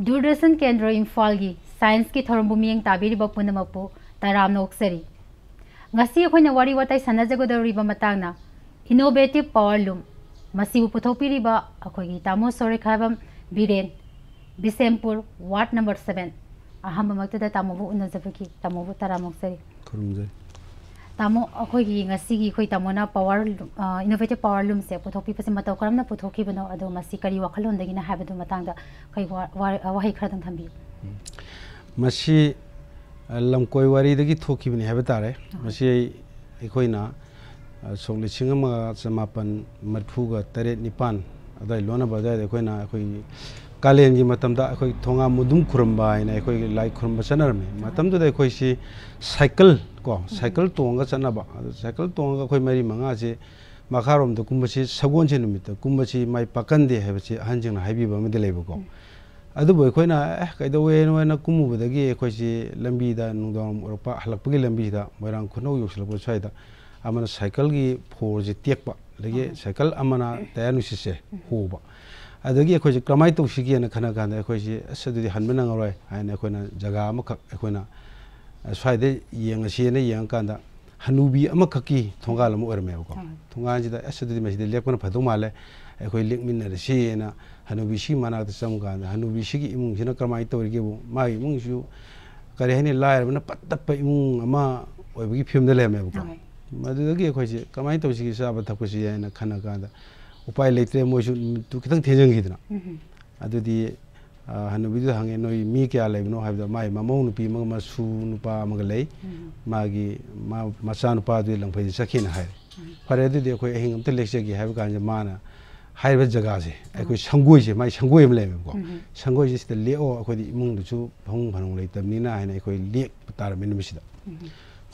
Doordarshan Kendra Imphal gi science ki thorom bumiyang tabiri ba punamapo taram nok sari. Ngasi ako na wari watay sanajago dauri ba matangna innovative power loom masibu puthopiri ba ako gi tamo SOROKHAIBAM BIREN Bisampur Ward number 7 aham magta da tamo bu unajapaki tamo bu taram nok sari. Tamo ako gi ngasi gi ko tamo na power innovative power loom se puthopi pasi mataw karam na puthoki bano ado masi kari wakhalon da gi na habedu matangda kai wahi khadang thambi. Masi lamkoi wari dagi thoki bani habe tare masi ekoi na songli chingama samapan marthuga tare nipan adai lona badai dekoi na ekoi kalen gi matam da ekoi thonga mudum khuramba ina ekoi lai khuramba sanar me matam da ekoi si cycle ko cycle tonga sanaba cycle tonga koi mari manga je makharom da kumbachi sagon che numita kumbachi mai pakande hebachi hanjing na haibi ba me delaibo ko adubo ekoi na kaidawe no na kumu badagi ekoi si lambi da nungdam europa halakpagi lambi da moirang khunau yoslabo chaida amana cycle gi for je tekpa lege cycle amana tayanu sise hoba adagi ekoi si kramai to sigi na khana ganda ekoi si asadu di hanmena ngoroi aina ekoi na jaga amakak ekoi na swaide yeng asine yeng kanda hanubi amakak ki thongal mo erme ko thonga ji da asadu di maside lekona phadu male ekoi lekmin na si na Hanubishi mana to sam ga Hanubishi gi imung jina karmai to gi bu mai imung ju kare hani lair na patap imung ama obi gi phim de le me bu madu gi khoi ji kamai to si gi sa ba thaku si na khana ga da upai leitre mo ju tu kitang thejang gi dina adu di hanubi du hange noi mi kya le no ha da mai mamau nu pi ma su nu pa ma ga lei ma gi ma masan pa du lang phai sakhin ha pare du de khoi hingam te lecture gi ha ga ma na High Jagas, I could Sanguji, my Sanguim Lemon. Sanguji is the Leo, I could among the two Hong Kong later Nina, and I could leak Taraminimishida.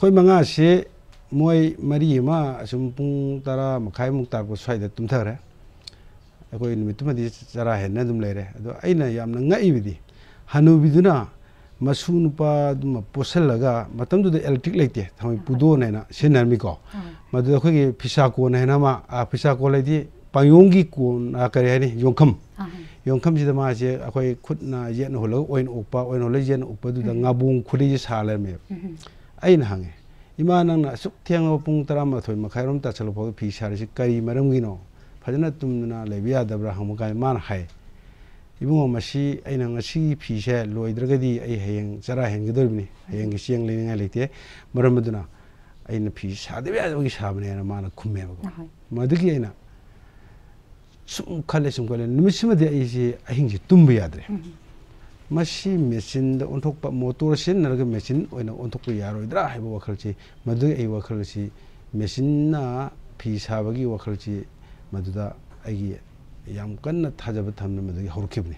Koimanga, she, Moy Marima, Sumpung Tara, Makai Mukta was tried at Tumtara. I could metumadis Tara had Nadum later. I am naivety. Hanubiduna, Masunpa, Poselaga, Matam to the electric lady, Tommy Pudona, Sinamico, Maduki, Pisaco, Nanama, a Pisaco lady. Payongi kun akarani yongkam yongkam jida ma je akoi khutna yen holo oin holo yen upa du da ngabung khuri sala me ain hange imanang na suk thiang pung tarama thoi ma khairom ta chalo pho phi sar si kari maram gino phajana tumna lebiya dabra hamukai man hai ibung ma si aina ngasi phi sa loidragadi ai heng chara heng gidorni heng gi siang lenga lekte maram duna aina phi sa debiya gi sabne na mana khumme ba madigi aina Sum kale, Numisima de easy, I think you tumbiadre. Machine machine, the Ontopa motor sin, another machine, when Ontopiaro drive workerci, Madu a workerci, Messina, peace havagi workerci, Maduda, Agi, Yamkan, Tajabatam, the Horkibni.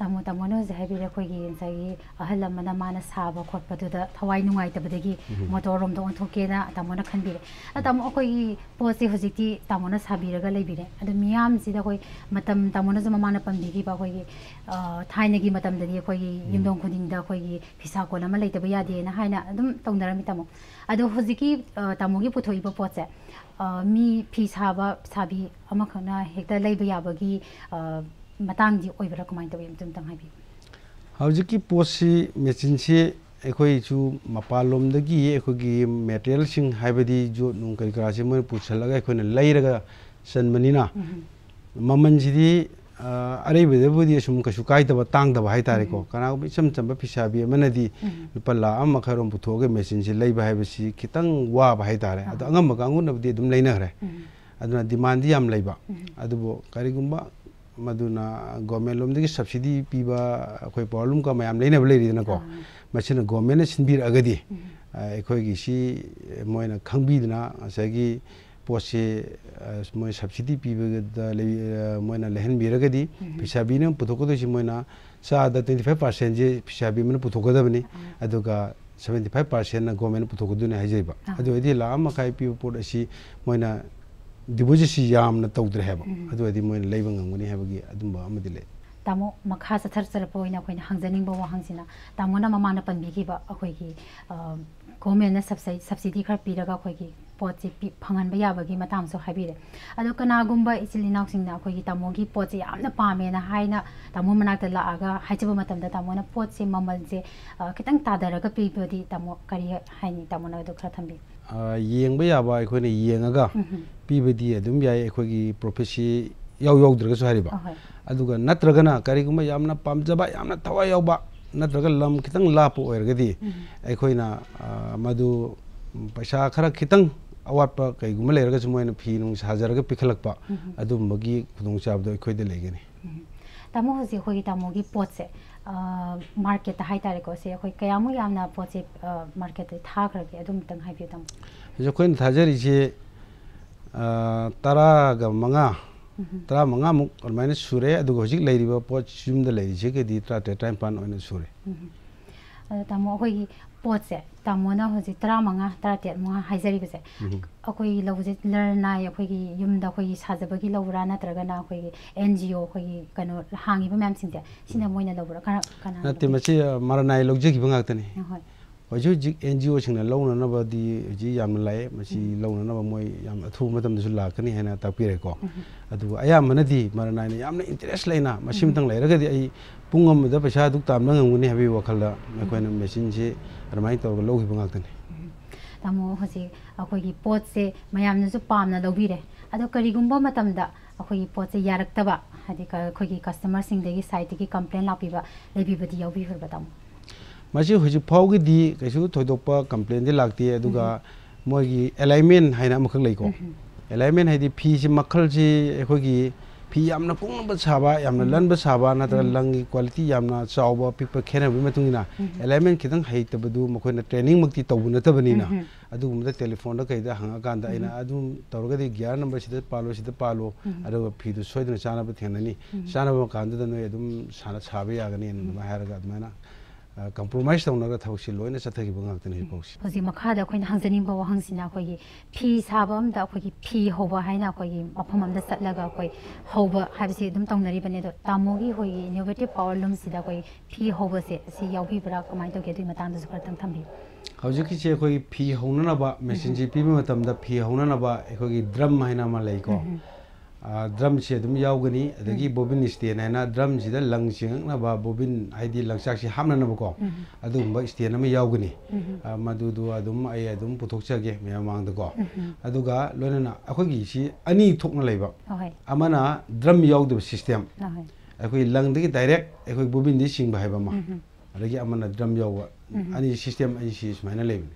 Tamotamono is a heavy requigi and Sagi, a hella manamanas have a corpa to the Hawaiian white of the Gi, Motorum don't Tokena, Tamona can be. At Amokoi, Posi Hositi, Tamonas Habiraga Libide, and the Miam Sidakoi, Matam Tamonas Mamanapam Digi Bakoi, Tainagi Matam the Yakoi, Yundon Kudin Dakoi, Pisaco, Lamalata Biadi, and Haina, Tonaramitamo. Ado Hosiki, Tamogi Putoipo Potse. Me peace harbor, Sabi, Amakana, Hector Labiabagi, ꯃꯇꯥꯡꯗꯤ ꯑꯣꯏꯕ꯭ꯔꯥ ꯀꯃꯥꯏꯅ ꯇꯧꯏ ꯑꯝꯇꯪ ꯍꯥꯏꯕꯤꯌꯨ ꯍꯧꯖꯤꯛꯀꯤ ꯄꯣꯠꯁꯤ ꯃꯦꯆꯤꯟꯁꯤ ꯑꯩꯈꯣꯏꯁꯨ ꯃꯄꯥꯜꯂꯣꯝꯗꯒꯤ ꯑꯩꯈꯣꯏꯒꯤ ꯃꯦꯇꯔꯤꯌꯦꯜꯁꯤꯡ ꯍꯥꯏꯕꯗꯤ ꯖꯣꯠ ꯅꯨꯡ ꯀꯔꯤ ꯀꯔꯥꯁꯤ ꯃꯣꯏꯅ ꯄꯨꯁꯜꯂꯒ ꯑꯩꯈꯣꯏꯅ ꯂꯩꯔꯒ ꯆꯟꯕꯅꯤꯅ ꯃꯃꯟꯁꯤꯗꯤ ꯑꯔꯩꯕꯗꯕꯨꯗꯤ ꯑꯁꯨꯝ ꯀꯩꯁꯨ ꯀꯥꯏꯗꯕ ꯇꯥꯡꯗꯕ ꯍꯥꯏꯇꯥꯔꯦꯀꯣ ꯀꯅꯥꯒꯨꯝꯕ ꯏꯆꯝ ꯆꯝꯕ ꯐꯤꯁꯥꯕꯤ ꯑꯃꯅꯗꯤ ꯂꯨꯄꯥ 1,000 ꯄꯨꯊꯣꯛꯑꯒ ꯃꯦꯆꯤꯟꯁꯤ ꯂꯩꯕ ꯍꯥꯏꯕꯁꯤ ꯈꯤꯇꯪ ꯋꯥꯕ ꯍꯥꯏꯇꯥꯔꯦ ꯑꯗꯣ ꯑꯉꯝꯕ ꯀꯥꯡꯕꯨꯅꯕꯨꯗꯤ ꯑꯗꯨꯝ ꯂꯩꯅꯈ꯭ꯔꯦ ꯑꯗꯨꯅ ꯗꯤꯃꯥꯟꯗꯤ ꯌꯥꯝ ꯂꯩꯕ ꯑꯗꯨꯕꯨ ꯀꯔꯤꯒꯨꯝꯕ Maduna government lomdegi subsidy piba koi problem ka mayam leina bale ridna ko machina government sinbir agadi ekoi gi si moina khangbidna asagi posi moi subsidy piba da moina lehen biragadi pisabina puthokado si moina sa da 25% je pisabimna puthokada bani aduga 75% na government puthokadu ne hajeba adu edi la ma kai piba pod asi moina Deposit yam na tawdre heba. Adu adi moin leibang anguni heba gi adum ba amadile. Tamo makhasa tharsar poina koina hangzaning ba wahangsina. Tamo na mamana panbi gi ba akoi gi government na subsidy khar piraga akoi gi पोचे फंगन भैया बगी मताम सो खाई बीरे अदो कनागुंबा इसलिए now सिंग ना कोई तमोगी पोचे यामना पामे ना high ना तमो मनाते ला आगा हाई चबो मतम द तमो ना पोचे ममल जे कितंग तादर का पी बोधी तमो करिये हाई नी तमो ना दो खरा थम्बी येंग भैया बा इको ने येंग अगा पी बोधी अदुम या इको की प्रोफेसी याउ याउ दरगा सुहारीबा अदो का नत्रगा ना करीगुंबा यामना पामजबा यामना थवा याउबा नत्रगा लम कितंग लापो ओरगदी इको ना मधु पैसा खरा खितंग अवाटप कईगुम लेरगा सुमोयन फी नुंग साजरगा पिखलकपा अदु मगी खुदोंग चाबदो इखोयदे लेगेने तामो होसि खोई तामोगी पोचे मार्केट हाय तारेको से खोई कयामु यामना पोचे मार्केट थाख रगे अदु तंग हाय पितम जो खोइन थाजरी जे तारागा मंगा तरा मंगा मुक और माइनस सुरे अदु होजिक लेरिबा पोच जुमद लेरि जे के दित्रा ते टाइम पान ओइन सुरे तामो खोई पोचे तामोना होजे तरा मंगा तरा ते मंगा हाइजरी बसे अखोई लवजे लरना अखोई यमदा अखोई साजबगी लवरा नत्रगा ना अखोई एनजीओ अखोई कनो हांगी बम्याम सिंते सिना मोइना लवरा कना कना नति मचे मरनाय लोग जिग बंगातने होजो जिग एनजीओ सिंना लवना नबदी जि याम लाय मसी लवना नब मोय याम अथु मतम दसु लाकनी हैना तापिरेको अदु आया मनदी मरनाय ने यामने इंटरेस्ट लायना मसिम तंग लायरगदी आई पुंगम द पैसा दुक ताम नंगुनी हबी वखला मखोइन मेसिन जे रमाय तो लोग बंगातने तामो हसे अखोई की पोट से मयाम न सु पाम न लोबी रे अदो करिगुंबो मतम द अखोई पोट से यारक्तबा हदि अखोई की कस्टमर सिंग देगी साइट की कंप्लेन लापिबा लेबीबदी यावबी हर बताम मसि हजि फावगी दि कैसु थोयदोपा कंप्लेन दि लागती अदुगा मोगी अलाइनमेंट हायना मख लैको अलाइनमेंट हायदि फी से मखल से अखोई की फी यामना पुंगब साबा यामना लनब साबा नत्र लंगी क्वालिटी यामना चावबा पिप खेना बिम तुंगिना अलाइनमेंट खिदंग हाइट बदु मखोइना ट्रेनिंग मक्ति तबु नतबनिना अदु मद टेलीफोन द कइदा हंगा कांदा आइना अदु तवरगदि 11 नंबर सिद पालो अदु फी दु सोइदना चानाब थेननी चानाब कांदा द नय अदुम साना छाबे यागनी नमा हारगा अदमाना compromise tong naga thawsi loina sathagi bangaktene hipausi hoji makha da khoina hangjani bawa hangsina khoi phi sabam da khoi phi hoba haina khoi apham da satlaga khoi hoba habsi edum tongnari bane do tamogi hoi innovative power lum sida khoi phi hoba se si yawi bra kamai to gedui matan da supar tam thambi hoji ki che khoi phi hona na ba machine ji pi matam da phi hona na ba khoi drum haina ma lai ko drum से अदुम यावगनी अदगी bobbin स्टेन हैना drum जिद लंग सिंगना बा बोबिन हाइदि लंगसाक से हामना नबको अदुम बा स्टेन में यावगनी मदु दु अदुम आय अदुम पुथोकसागे मेया मांगदको अदुगा लोनना अखोगी सि अनि थोकना लायबा अमना ड्रम यावदु सिस्टम अखोई लंग दि डायरेक्ट अखोई बोबिन दि सिंग बायबा मा अदगी अमना ड्रम याववा अनि सिस्टम अनि सि माइना लायबनी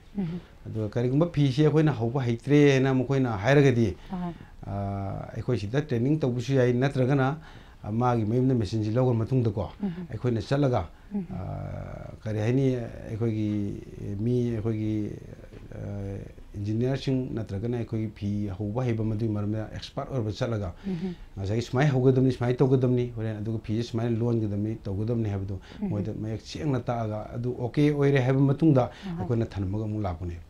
अदुगा करिगुम फी से अखोइना हौबा हैत्रे हैना मखोइना हायरगदी ꯑꯩꯈꯣꯏꯁꯤꯗ ꯇ꯭ꯔꯦꯅꯤꯡ ꯇꯧꯕꯁꯨ ꯌꯥꯏ ꯅꯠꯇ꯭ꯔꯒꯅ ꯃꯥꯒꯤ ꯃꯌꯨꯝꯗ ꯃꯦꯁꯤꯟꯁꯤ ꯂꯧꯔ ꯃꯇꯨꯡꯗꯀꯣ ꯑꯩꯈꯣꯏꯅ ꯆꯠꯂꯒ ꯀꯔꯤ ꯍꯥꯏꯅꯤ ꯑꯩꯈꯣꯏꯒꯤ ꯃꯤ ꯑꯩꯈꯣꯏꯒꯤ ꯏꯟꯖꯤꯅꯤꯌꯔꯁꯤꯡ ꯅꯠꯇ꯭ꯔꯒꯅ ꯑꯩꯈꯣꯏꯒꯤ ꯐꯤ ꯍꯧꯕ ꯍꯩꯕ ꯃꯗꯨꯒꯤ ꯃꯔꯝꯗ ꯑꯦꯛꯁꯄꯥꯔꯠ ꯑꯣꯏꯕ ꯆꯠꯂꯒ ꯉꯁꯥꯏꯒꯤ ꯁꯨꯃꯥꯏꯅ ꯍꯧꯒꯗꯕꯅꯤ ꯁꯨꯃꯥꯏꯅ ꯇꯧꯒꯗꯕꯅꯤ ꯍꯣꯔꯦꯟ ꯑꯗꯨꯒ ꯐꯤꯁꯦ ꯁꯨꯃꯥꯏꯅ ꯂꯣꯟꯒꯗꯕꯅꯤ ꯇꯧꯒꯗꯕꯅꯤ ꯍꯥꯏꯕꯗꯣ ꯃꯣꯏꯗ ꯃꯌꯦꯛ ꯁꯦꯡꯅ ꯇꯥꯛꯑꯒ ꯑꯗꯨ ꯑꯣꯀꯦ ꯑꯣꯏꯔꯦ ꯍꯥꯏꯕ ꯃꯇꯨꯡꯗ ꯑꯩꯈꯣꯏꯅ ꯊꯝꯃꯒ ꯑꯃꯨꯛ ꯂꯥꯛꯄꯅꯤ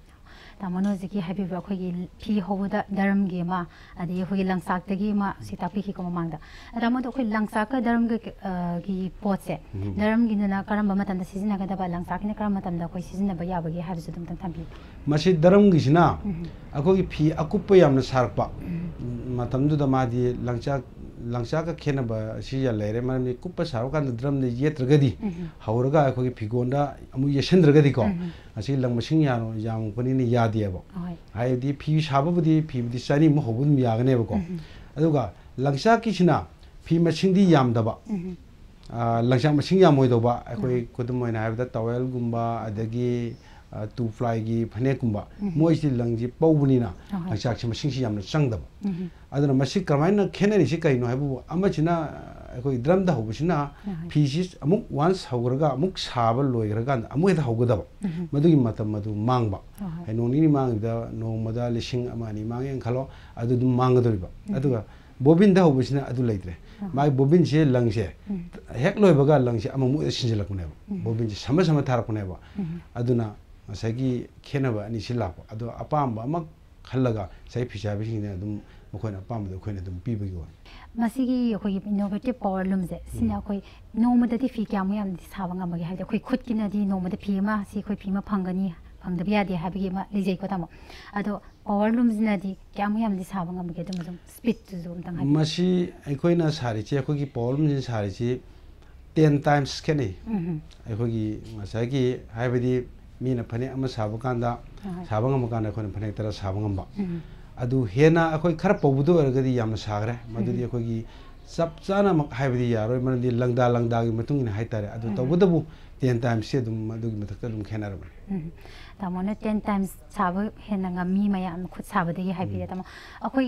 तमनोजिकी हाइबा अखोई फी होबोदा धर्म गे मा अदि अखोई लंगसाक तगी मा सिता फी को मांगदा रमोद अखोई लंगसाक का धर्म गे की पोचे धर्म गिना करम बमतन सिजना गदा लंगसाक ने करम मतन दा कोई सिजना बया बगे हारजु तुम तन थाबी मसि धर्म गिसना अखोई फी अकुप यामना सारपा मतम दुदा मादि लंगसाक लंगसाक का खेना सि या लेरे मने कुप सारो का धर्म ने येत्रगदी हौरगा अखोई फिगोंदा अमु येसंद्रगदी को असी लंगमसिंग यानो यामु पनि ने या दियाबो हाय दि फी साबबदि फी दि सानि म होबुन यागनेबो को अदुगा लंगसा किछना फी मसिंग दि यामदबा लंगसा मसिंग यामोयदबा अखोई कुदम मोयना हायबदा टॉवेल गुंबा अदगी टू फ्लाई गी फने गुंबा मोयसि लंगजी पौबनिना लंगसा कि मसिंग सि यामना संगदबा अदन मसि करमायना खेनेरि सि काइनो हायबो अमचिना अखोई ड्रम द होबसिना फी सि अमुक वान्स हौरगा अमुक साब लोयरगा अमुयदा हौगदबा मदुगी मतम मदु मांगबा हैनोंनि मांगदा नोमदा लिसिंग अमानि मांगें खलो अदु दु मांगदरिबा अदुगा बोबिन द होबसिना अदु लैत्रे माय बोबिन से लंगसे हेक लोयबगा लंगसे अममु सिंजलकने बोबिन से सम सम थारकनेबा अदुना सैगी खेनबा अनि सिलाप अदु अपाम अम खलगा सै फिसाबिसिंगने अदु मखोइना अपाम दु खोइना अदु पिबगी वा मसीगी अखोई इनोवेटिव पावर लुम जे सिना अखोई नोमदति फी क्यामु याम सावंगा मगे हाइ अखोई खुद किनदि नोमदति फीमा सि अखोई फीमा फंगनी फंगदबी यादे हाबी मा लिजे को तामो अदो पावर लूम जिनादि क्यामु यामदि साबंगा मुगे तुमजो स्पीड तुजो तंगा मसी अखोइना सारि चे अखोगी पावर लूम जिन सारि चे 10 टाइम्स केने अखोगी मसागी हाबदि मीना फने अम साबकांदा साबंगा मुकाना अखोन फने तरा साबंगा अदु हेना अखोई खर पबुदो अरगदि याम सागरा मदुदि अखोगी सबचाना मक हाबदि यारो मनदि लंगदा लंगदा गि मतुंगिना हाइतारे अदु तबुदबु 10 times se dum madug matak dum khenar ta mona 10 times sabu henanga mi mayam khut sabu de haibire ta akoi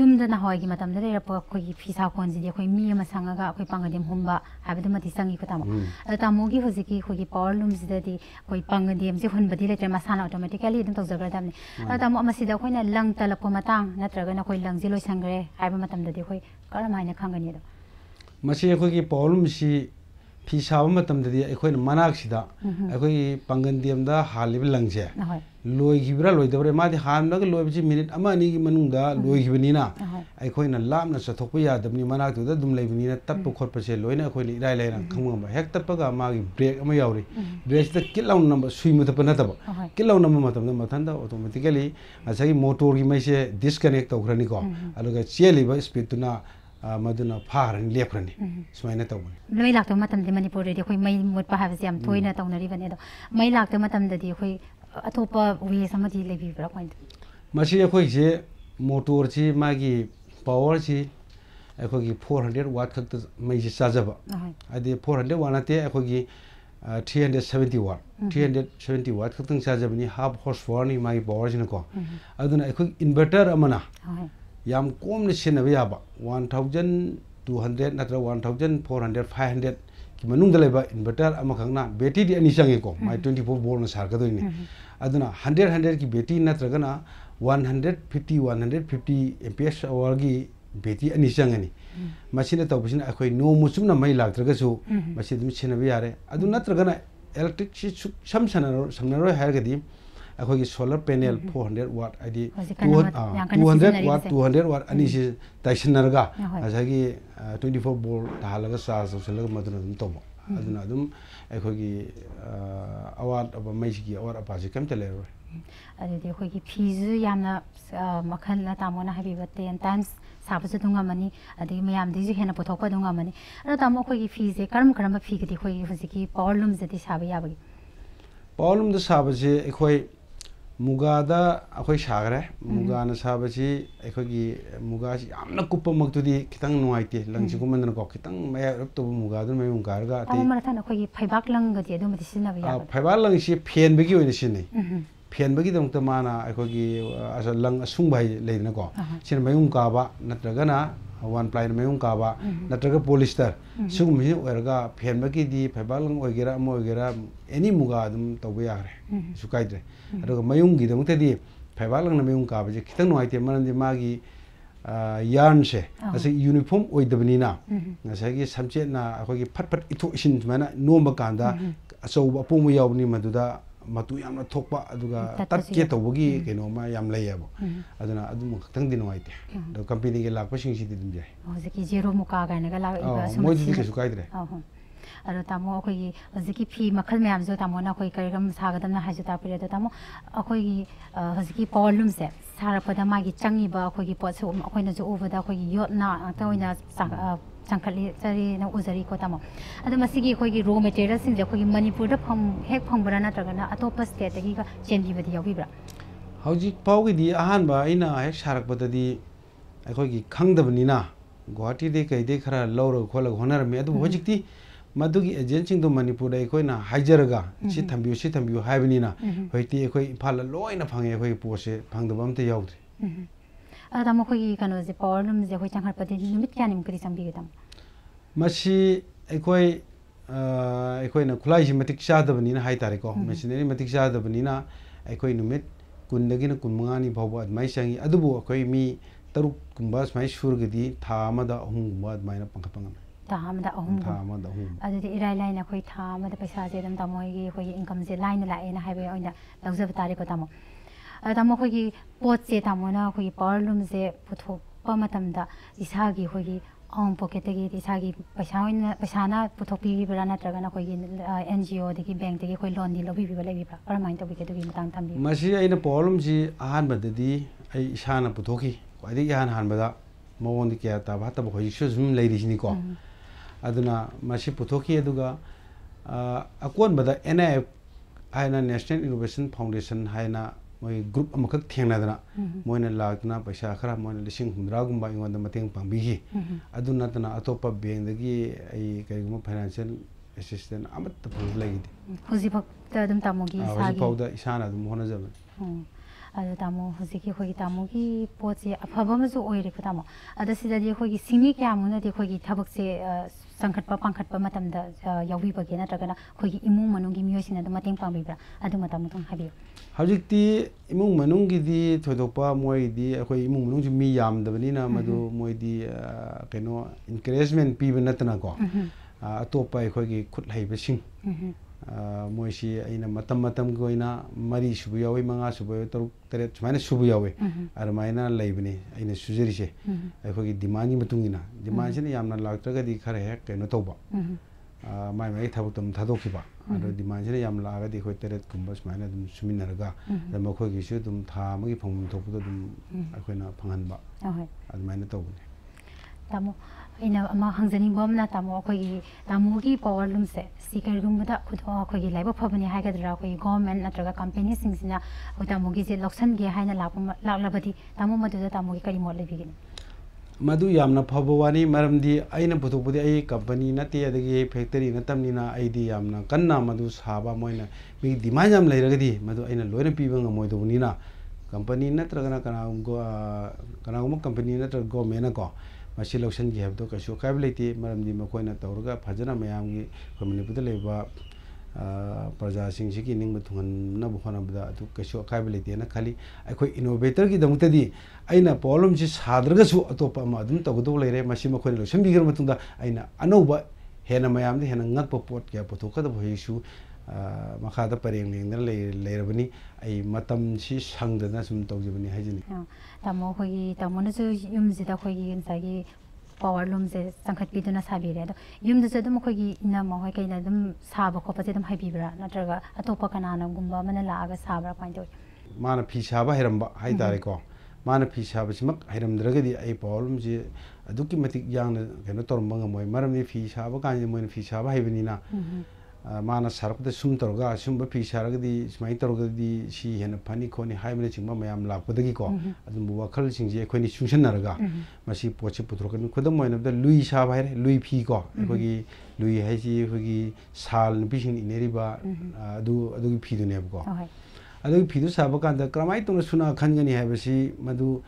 yumda na hoigi matam de re po akoi phisa khonji de akoi mi ma sanga ga akoi pangadim humba habida mati sangi ko ta mo gi hoji ki khogi power lum jida di koi pangadim je hun badi le tra masana automatically dum tok jagra damne ta mo amasi da khoina lang tala po matang natra ga na koi lang je loi sangre haiba matam de khoi karamaina khangani do masi khogi power lum si Pisava matamdadi ekhoi manak sida ekhoi pangandiyamda halib langje loi gibra loi dobre ma di hamna loi bji minute amani gi manungda loi gibni na ekhoi na lamna sathokpa yadabni manak tu da dum leibni na tappu khotpa se loi na ekhoi irai lai rang khangam ba hek tappa ga ma gi break ama yauri break ta kilaun number sui mutapa na taba kilaun number matamda mathanda automatically asagi motor gi mai se disconnect tokhrani ko aluga cheli ba speed tu na Maduna Par and Leprani, Swanato. May lack of Matam de Manipur, we may would perhaps am Toyna Town Rivenedo. May lack of Matam de Dewey, a topa, we somebody levy broken. Masia Quaze, Motorci, Maggie, Powerci, a cookie 400 watt cactus, Major Sazaba. I did 400 watt a day, a cookie 370 watt. 370 watt cactus Sazabini, half horse warning my bars in a car. I don't know a quick inverter amana. Yam komne shenabiyaba 1200 natra 1400 500 ki manung da leba inverter amakhangna beti di anisange ko my 24 volt na sarka doini aduna 100 ki beti natra gana 150 ampere hour gi beti anisangani machine tawbisina akhoi no musumna mai laktra ga su machine dum shenabiyare adu natra gana electric samsana samnaro hairgadi अखोगी solar panel 400 watt आदि 200 वाट अनि ताइसनरगा असागी 24 volt हालगा charge सलग Madan तोबो अदुना अदुम अखोगी award अब मैसगी award अपासि कम चले रो अदि अखोगी फीजु यामना मखन ना तामोना हबीबा 10 टाइम्स साबसु दुंगा मनी अदि मयाम दिजु हेना पोथोका दुंगा मनी र तामो अखोगी फीजे करम करम फीगदि अखोगी फसिकी पावर लूम जति साबे याबगी पावर लूम द साबजे अखोई Mugada, Akoi Shagre, Mugana Sabaji, Ekogi, Mugashi, I'm not Kupa Mukti, Kitang Noiti, Langsikuman and Kokitang, Mayor up to Mugadan, Mungarga, Tamanako, Pibak Langa, the Domicina, Pibalang ship, Pian Bigi in the Sydney. Pian Bigi Domtamana, Akogi, as a lung assumed by Lady Nago, Sin Mayunkaba, Natragana, one plied Mayunkaba, Natraga Polister, Sum Erga, Pian Bagi, the Pibalang, Ogera, Mogera, any Mugadum, Taware, Sukaidre. अदो मयुंगी दम तदि फैबालंग न मयुंग का बजे खितन नोइते मनदि मागी yarn से असे uniform ओइदबनिना नसागी समचे ना अखोगी फटफट इथो इसिन माना नोम कांदा असोब अपोम यावनि मदुदा मतु यामना थोकपा अदुगा तटके तवगी केनोमा याम लयबो अदुना अदुम खतंग दि नोइते दो कंपनी के लाखो सिंगसि दिदुम जाय ओजेकी जेरो मुका गाने गला मोइदि के सुकाइदरे अरो तामो अखोई हजिकी फी मखल म्याम जो तामो ना कोई करिगम सागदम ना हाजु तापिरे तो तामो अखोई हजिकी पावर लूम से सारा पदा मागी चंगी बा अखोई पोसो अखोई न जो ओवदा अखोई यो ना तोइना सांखली चरी न उजरी को तामो अदो मसिगी अखोई रो मटेरियल सिं अखोई मणिपुर द फम हेक फम बराना तगना अतोप स्टेट गी चेंजी बदि याबिब्रा हौजी पावगी दि आहान बा इना हेक सारक बददि अखोई खंगदबनिना गुवाहाटी दे कई दे खरा लौरो खोल होनर मे अदो हजिकती मधुगी एजेंसिंग दो मणिपुर अखोना हाइजरगा सि थम्बियो हाइबनिना होइति अखोय इफाल लोयना फंगे अखोय पोसे फंगदब अमते याउद्रि आदाम अखोय कनो जे पावर लुम जे होय चांखर पदि निमित क्यानिम करि संबिगदम मसि अखोय अखोयना खुलाइसि मतिक सादबनिना हाइतारिको मसिनेरि मतिक सादबनिना अखोय निमित कुनदगिना कुनमंगानि भौबा अदमाय सांगि अदुबु अखोय मी तरुक कुंबा स्माय सुरगदि थामादा हुंगबा अदमायना पंखपंगम तामदा अहुम अदि इराय लाइन अखोय थामद पैसा जे दम तमोयगी अखोय इनकम जे लाइन लाइन हाइबे ओइना लौजब तारिको तामो तमो अखोयगी पोचे तामोना अखोय पावर लूम जे पुथोप पमतमदा इसागी अखोयगी own pocket Sagi Pasana Pasana Putopi Brana Tragana NGO the bank the loan the lobby or mind of wicked Tantam. Masia in a poem G Ahan but the D Ishana Putoki, I think Yan Hanbada, Mowon the Kiata Bataboy shows ladies Nico. Aduna Mashi Putoki Eduga Akon but the NA Hina National Innovation Foundation Hina my group amakak thengnadana moina lakna paisa khara moina lising humdragumba ingonda mateng pambihi aduna tana atopa bengdagi ai kaiguma financial assistant amat phul lagidi hujibak ta dum tamogi sagi pauda isana dum hona jabe ada tamo hujiki khoi tamogi poche afabam ju oire khutamo ada sidadi khoi singi kya mona de khoi thabak se sankhatpa pankhatpa matam da yawi bage na tragana khoi imu manungi miyosina da mateng pambibra adu matam tong habi Hajikti imung manungi di thodopa moi di akoi imung manung mi yam dabani na madu moi di keno encouragement pi banatna ko atopa akoi gi khutlai basing moi si aina matam matam goina mari subuyawi manga subuyawi taruk teret smaina subuyawi armaina laibni aina sujeri se akoi gi dimani matungina dimanse ni yamna laktra ga di khare hek keno toba my mate have them Tadokiba, and the Manjayam Laga, the Hotel Combus Minor, Suminaraga, the Mokogi shoot them Tamaki Pong Topodum Aquina Panganba, and Manitoba. Tamo in a Mahanzani Bomna Tamoki, Tamuki Power Lumse, Seeker Gumuda, Kutoki, Labor Popani Hagadraki, Gom and Natraga Company sings in a Utamogi, Loxan, Gehana Labati, Tamoma to the Tamoki Molivigin. Madu Yamna Pabovani, Maram di Aina Potopudi, a company, Nati, the factory, Natamina, Idi Yamna, Kana, Madus Haba Moina, make the Mayam Lady, Madu Aina Loyal People, Moidonina, Company Natragana Kanamo Company Natra Go Menaco, Mashiloxan, you have Doka Shokability, Maram di Makoina Taurga, Pajana Mayam, Communiputaliba, Praja Sing Shikining, but Nabuhanabda took a shokability and a Kali. I quite innovator Gidamutadi. Aina problem just hadragasu atopa madum tagodole machine collection bigger matunda aina anoba hena mayam the henang pot capotoka the issue makata paring lerabani a matam shish hung the nasum togibani hygiene. Tamohi tamonazu yumzita hoi and sagi power looms sankat pituna sabira. Yumzadum hoi in a mohakinadum saba copacitum hybibra, natraga, atopa canana, gumba, manalaga, sabra point. Mana pishaba heramba, hydariko. Mana Pishavismak, Hiram Dragadi, a problem, a dukimatic young, canotor Mangamoy, Maram Fishaba, Ganyaman Fishaba, Hevenina, Mana Sarp, the Sumtorga, Sumba Pisharagadi, Smaitorgadi, she and a paniconi, hybrid, Mamayam Lap, the Giko, and Muakal Sing, the Acquisition Naraga, Masi Pochiputrokan, Kodamoin of the Louis Shabai, Louis Pico, Louis Haji, Hugi, Sal, Bishin in Eriba, do Pidunebgo. Ado pidu sabakan da kramai tuna suna khanjani habasi madu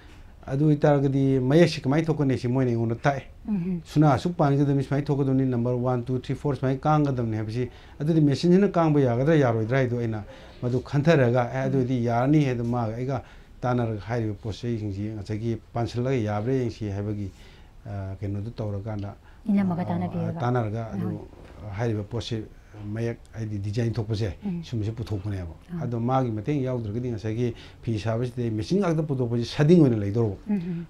adu itaragadi mayashik mai thokone si moine una tai suna su pan gadam mai thokodoni number 1 2 3 4 mai kang gadam ne habasi adu di machine na kang ba yagadra yaroidra idu aina madu khantharaga adu di yarni he ma aiga tanar hairi posei singji achagi pansalaga yabre yingsi habagi keno du tawrakanda ina magatana bi tanarga adu hairi posei Mayak I did design topose, Sumis Putoponeva. I don't mark Matin Yau Dragging as I gave Pishavis, the missing at the Potopos, shedding on a later.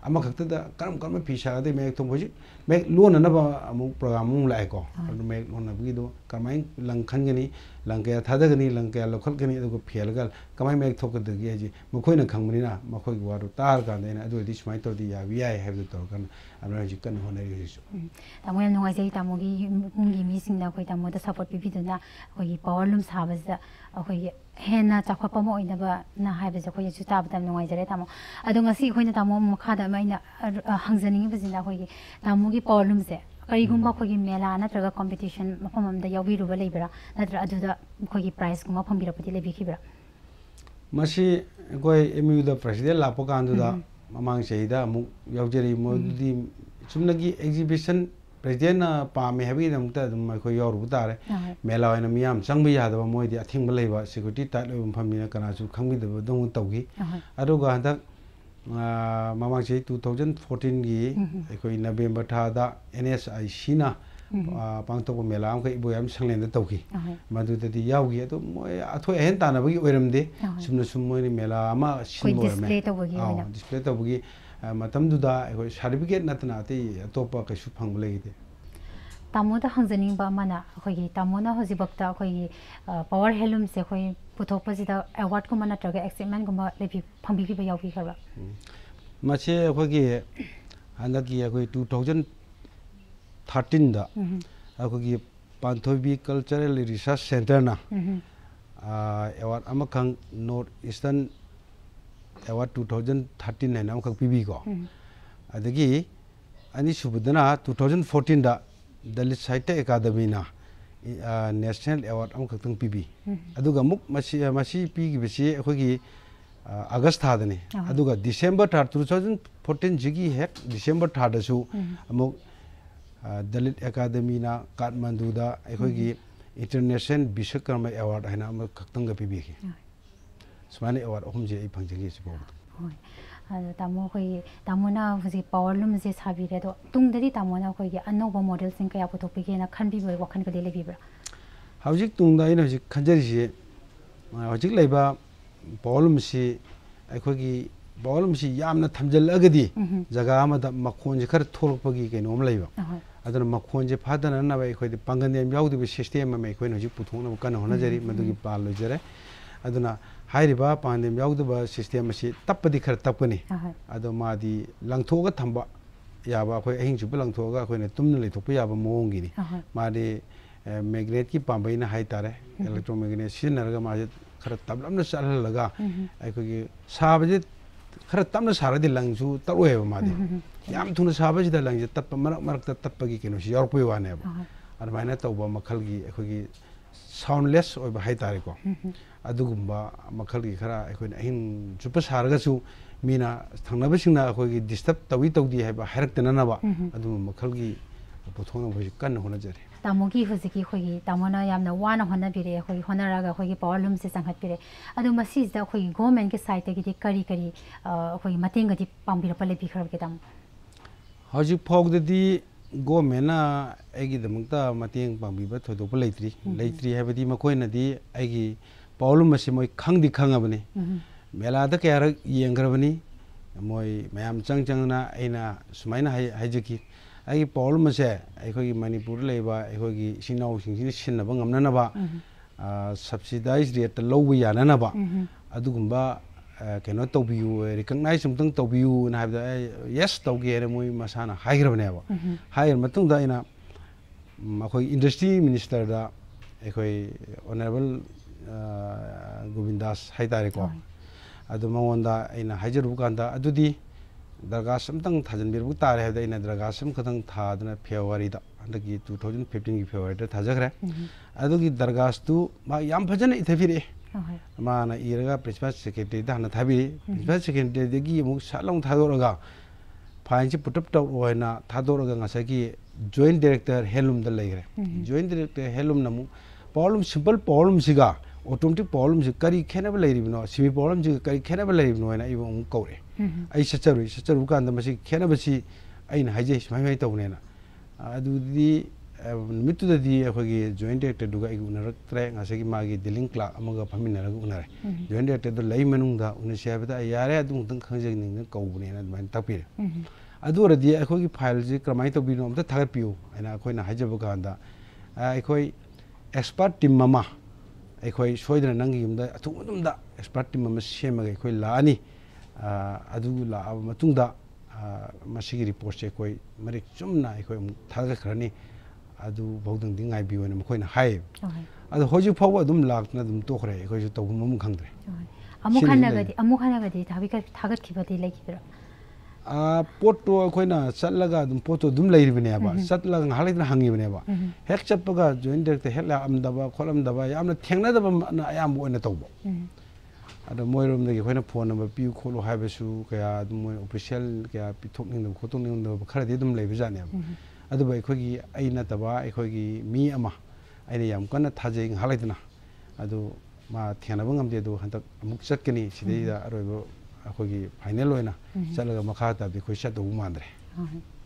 Amakata, come Pisha, they make Tomoji, make loan another program like or make on a widow, Kamai, Lankangani, Lanka Tadagani, Lanka, Localgani, the Pielgal, Kamai make talk at the Gaji, Makoina Kamina, Makoi Water Targan, and I do this my to the Avia have the token, and Rajikan Honor. And when I say Tamogi missing the Quitamoda support people. Hoi Paulum Sabas, Hoi Hena Takopomo in the Nahibas, a Hoya Sutabam Noiseretamo. I don't see when the Tamo Mokada Mina Hangzani was in the Hoi, Tamugi Paulumse, Karigumba Kogi Mela, another competition, Mopom the Yavi Ruba Libra, that Radu the Kogi Prize, Mopom Birapilibra. Mashi Goi Emu the President Lapocanda, Mamang Shahida, Yogeri Modi, Sumnagi exhibition. President Pam heavy them that Makoyor Butare, Mela and Miam, Sangbia, the Moy, the Athing Beleva, Security Tatu Pamina Kanasu, come with the Don Togi, Adoganda, Mamaji 2014 Gi, November Tada, NSI Shina, Panto Melam, Boyam Sang the Togi, Madu the Yagi, Atu Hentana, we were him day, Summa Melama, Shimmer, display of Gi. certificate natna ati topa kaishu phanglei de tamu da hangjaning ba mana khoi tamu na hoji bakta khoi power helum se khoi puthokpa ji da award ko mana traga excitement ko ma lebi phangbi bi yaw bi khara ma che khoi gi handa gi khoi 2013 da khoi gi panthobi cultural research center na award amakang north eastern award 2013 na amakang pb ko adagi ani subudana 2014 da Dalit Sahitya Academy na national award amakang pb aduga muk masi pb bisi akhoi August thadane aduga December 2014 jigi hek December thadasu amuk Dalit Academy na Kathmandu da akhoi gi International Vishwakarma Award hai na am khakthanga pb ki smane award hum je ei phangjangi se bawd hoi tamo khoi tamo na huji power lum je sabi re do tung deri tamo na khoi anoba model sing ka yapu thopi ge na khan bi boi wakhan ka dele bi bra haujik tung da in haujik khanjari je haujik laiba power lum si ai khoi gi power lum si yam na thamjal agadi jaga ma da makhon je khar thorok pagi ke nom laiba अदर मखोंजे फादन न बे खोय पंगन ने याउ दिबे system में खोय नजि पुथों न कन होना जरी मदुगी पाल ल जरे अदना हाइरिबा पांदे याउ दिबे सिस्टम से तपदि खर तपने अदो मादी लंगथोगा थंबा याबा खोय अहिं जुब लंगथोगा खोय ने तुमने ले थोप याबा मोंगी नि मादे मैग्नेट की पांबई न हाइ तारे इलेक्ट्रोमैग्नेट सिन नरगा माजे खर तबलम न सल लगा आइखोगी साबजे खर तमन सारा दि लंगजु तरोय मादे yam thuna saba jida lang je tap marak marak ta tap gi keno si yorpoi wane ba armaina tawba makhal gi ekhoi gi soundless oi ba hai tare ko adugumba makhal gi khara ekhoi ahin jupa sarga chu mina thangna ba singna ekhoi gi disturb tawi tawdi hai ba harak tena na ba adum makhal gi pothona boi kan hona jare tamogi hoji gi khoi gi tamona yamna wana hona bire khoi hona raga khoi gi problem se sanghat bire adu masi da khoi government ke site gi kari kari khoi mateng gi pambira pale bi khara ke tam हाजि फोग ददि गो मेना एगी दमंगता मतेंग पांबिबा थोदो पलैत्री लैत्री हेबदि मखोय नदि एगी पावलुम मसि मोय खंग दि खंग बने मेला the केर येंगरबनी मोय मयाम चंग चंगना एना सुमायना हायजकी एगी पावलुम मसे एखोगी मणिपुर लेबा एखोगी सिनाउ सिंगसि सिनबा गमनानाबा सब्सिडाइज रेट लौब यानानाबा अदुगुमबा Keno tobiu recognize something tobiu na habda yes togi eremoi masana higher baneva higher matung da ina makhoi industry minister da ekhoi honorable Govindas haitare ko adu mangonda ina haijer bukanda adudi darga something thajan bir bu tare habda ina darga sam khadang thadna February da andagi 2015 gi February da thajagre adu gi darga stu ma yam phajan ithefire माना Irga principal secretary दा न थाबी principal secretary देगी मु सालों थादोरगा फाइनस पुटप टाउ होयना थादोरगा ngसगी जॉइंट डायरेक्टर हेलुम द लैगरे जॉइंट डायरेक्टर हेलुम नमु प्रॉब्लम सिंपल प्रॉब्लम सिगा ऑटोमेटिक प्रॉब्लम सि करी खेनेब लैरिबनो सिमी प्रॉब्लम सि करी खेनेब लैरिबनो होयना इबो मु कौरे आइ सचरु कांदा मसि खेनेब सि आइन हाइजे स्माइमाइ तौनेना अदुदी मितु ददी अखोगी जॉइंट डायरेक्टर दुगा इगु नरक त्रै ngसगी मागी दिलिंग क्ला अमगा फमि नरग उनरे जॉइंट डायरेक्टर द लै मनुंगदा उन सेबदा यारे अदुंग दंग खंजग निंग कौबने न मान तपिर अदुरदी अखोगी फाइल जि क्रमाइ तो बिनो त थागर पिउ आइना अखोइना हाइजब गांदा अखोइ एक्सपर्ट टीम ममा अखोइ सोइदन नंगी यमदा अथुमदुमदा एक्सपर्ट टीम ममा सेमगे अखोइ लानी अदु ला मतुंगदा मसिगी रिपोर्ट से अखोइ मरि चुमना अखोइ थागर खरनी अदु बहुदंग दि ngai biwena mkhoi na hai adu hoji phaw adum lakna dum tokre khoi su tawum mum khangdre amu khana gadi thabika thagat khibati lekidra a pot to khoi na satlaga dum pot to dum leiribne aba satlaga halidna hangibne aba hek chapaga joint director hela amdaba kholamdaba yamna thengna daba ayam oina tawbo adu moirum de khoi na phone number piu kholo haibesu kya dum moi official kya pithokning dum khotongning dum khara de dum leibjane aba अदब अखोगी अइना तबा अखोगी मी अमा अइना याम कन थाजेंग हालाइदना अदु मा थ्यानाब गमदे अदु हन्तक मुक चटकनी सिदेदा अरोइबो अखोगी final होइना चलगा मखा ताबे खोइसा दउ मानरे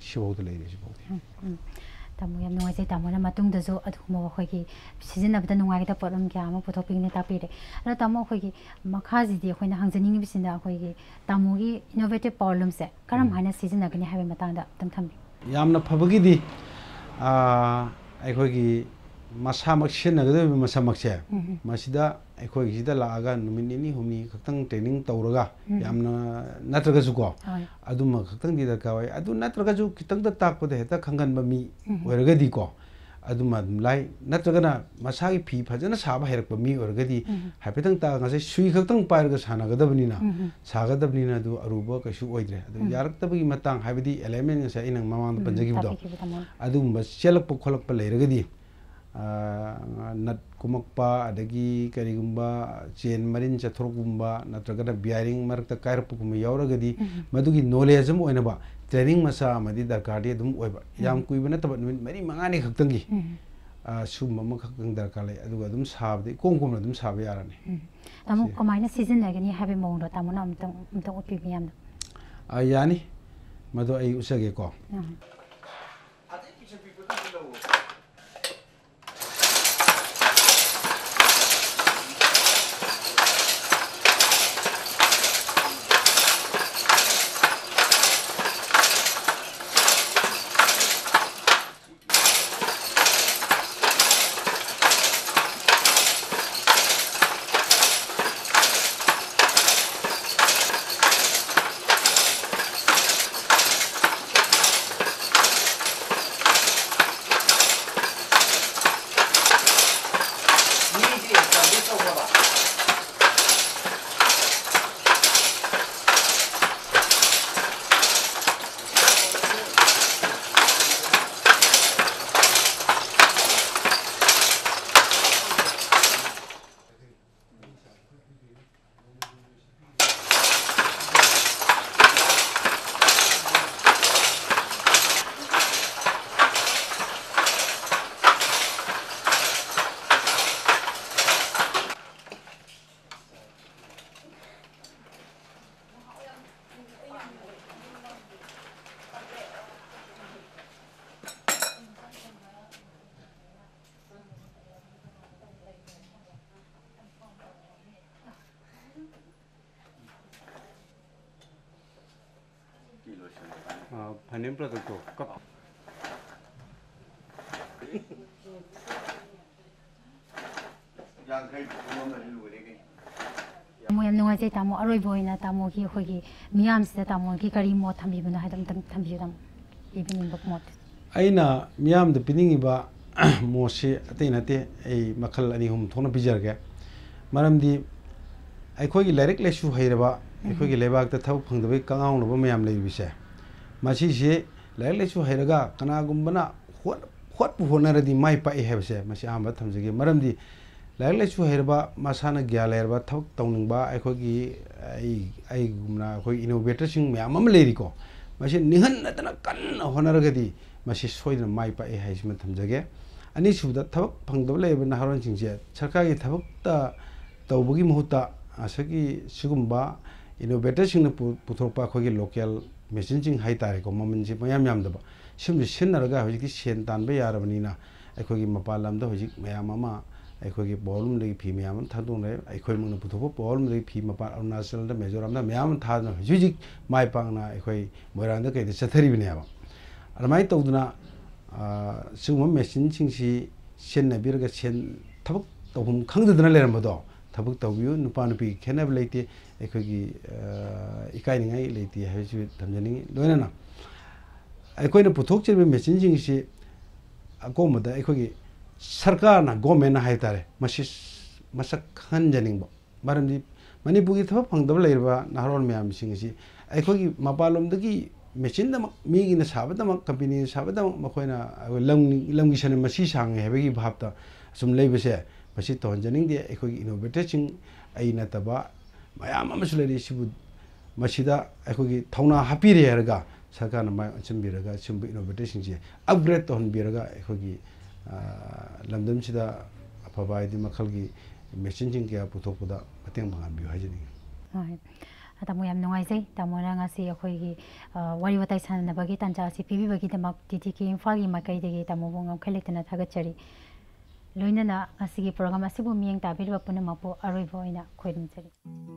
शिवौत लैरे शिवौत त Tamu yang nungai sih tamu nama tung dazu aduh mau aku lagi season apa tu nungai kita peram kaya mau putar pingin tapi deh. Lalu tamu aku lagi makhazi dia aku ini hangzani ni bising dah aku lagi tamu ini innovative problems eh. Karena mana season agaknya heavy matang dah tamtham. Yang mana pabagi di aku lagi masa maksyen agaknya masa maksyen. Masih dah aku lagi sih dah laga numin ini humi katang training tauraga. Yang mana natra kesuka. Aduh mak katang di terkawai. Aduh natra kesu kita dah tak pada heta kanggan bami warga di ko. Aduh madum lai natra kena masa ini pipa jana sabah herak bami warga di. Hape tang tak ngasih sui katang payar kesana gada bini na. Saga gada bini na tu aruba kesu oidre. Aduh jarak tapi matang hape di elemen ngasih inang mamang panjagi budak. Aduh masih celak pukholak pelai warga di. Nat kumakpa ada ki kari gumba chain marin cathor gumba natragana bearing marak tak kair pukum yaura gadi madu ki knowledge mu ena ba training masa amadi darkar dia dum oiba jam kui bena tabat mari mangani khaktangi sum mama khakang darkale aduga dum sabde kongkom dum sabe yarane tamu komaina season lagani habe mong do tamu nam tong opi miam ayani madu ai usage ko Panen produk tu. Tamu yang nungai saya tamu arui boy na tamu ki aku ki miam sih tamu ki kari mot hambi benda hadam hambi hadam ibin buk mot. Aina miam tu pining iba mosi ati nanti makal ani hum thona bijar ke. Malam di aku ki direct lesu hari reba aku ki lebak tu thau phang tu bi kangang loba miam lebi sih. Masih je, lain-lain tu hari raga, kena gumbana, kuat pun orang di mai pai hebat saya, masih amat hamzegi. Malam di, lain-lain tu hari ba, masa nak gaya hari ba, thau tahun ba, aku ki, ay gumna, aku innovator sing memang meleri ko, masih nihan nanti nak kan orang di, masih soalnya mai pai hebat hamzegi. Ani sudah thau pangdol leh bernaharan sing je, cerita ki thau ta, tau bagi muhta, asal ki segumba innovator sing na putropa aku ki lokal. Mesin jing hai tarik, komamen jing mayam mayam deba. Semua sen naga hujik sen tanpa yara bani na. Aku lagi mapalam dah hujik mayam mama. Aku lagi bolum lagi pi mayaman thadung leh. Aku lagi mengputuh bolum lagi pi mapal arunasel dah mejoram dah mayaman thadung. Hujik may pang na aku lagi moiran dah kaya seteri bini apa. Alamai tahu tu na semua mesin jing si sen nabi raga sen thapuk tahu kangdu dina leh ramado. Thapuk tahu biu nupanu pi kena beli ti. Aku lagi ikai nengai leti, hari tu thamjan nengai, doina na. Aku ini putuk cermin mesin jing si, aku muda. Aku lagi, kerajaan na, government na hai tarik, masa kan janing ba. Baram di, Manipur itu apa pangdabla irba, naharon meyam mesin si. Aku lagi mapalom degi mesin dama, megi na sahabat dama, company sahabat dama, makoy na, lelong kisah na masih sange, bagi bahap ta, semula ibesya, masih tuhan janing dia. Aku lagi innovator sing, aina taba. Maya mama sulari sibuk, masih dah aku ki tahunah happy reh raga, sekarang nama macam biraga, cuma innovation je, upgrade tahun biraga aku ki, lambdam sih dah apa baik di makhluk ki mesin jengke apa tu pada, penting bangan biar aja ni. Tamu yam nungaisai tamu na ngasi akhoi wari watai sana bagi tanja si pibi bagi tamak titi ki Imphal gi makai degi tamu bungam kheletna thagachari loina na ngasi program asibu miyang tabil ba puna mapo aroi boina khoidum chari